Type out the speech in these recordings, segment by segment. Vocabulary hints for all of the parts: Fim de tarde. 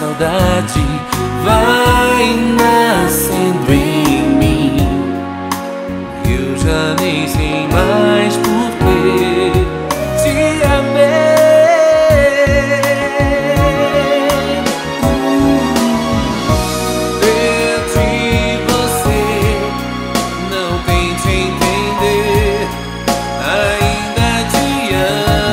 Saudade vai nascendo em mim. Eu já nem sei mais por quê te amei. Dentro de você não tente entender, ainda te amo.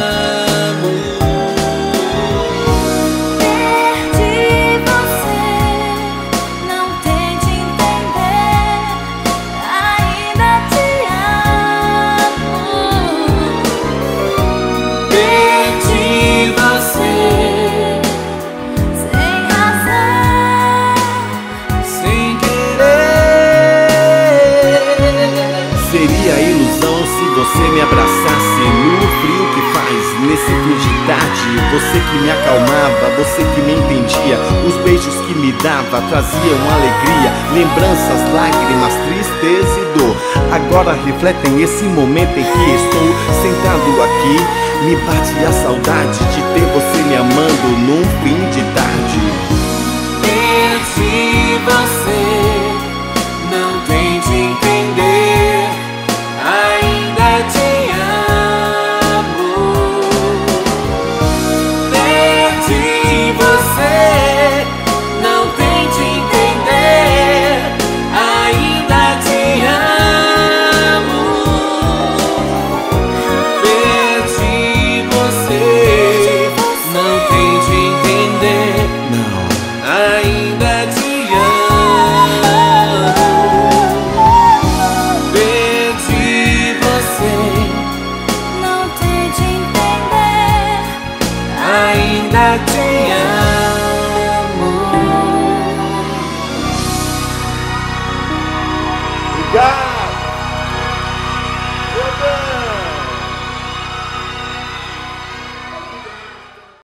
Você me abraçasse no frio que faz nesse fim de tarde. Você que me acalmava, você que me entendia. Os beijos que me dava traziam alegria, lembranças, lágrimas, tristeza e dor. Agora refletem esse momento em que estou sentado aqui. Me bate a saudade de ter você me amando num fim de tarde. Perdi você.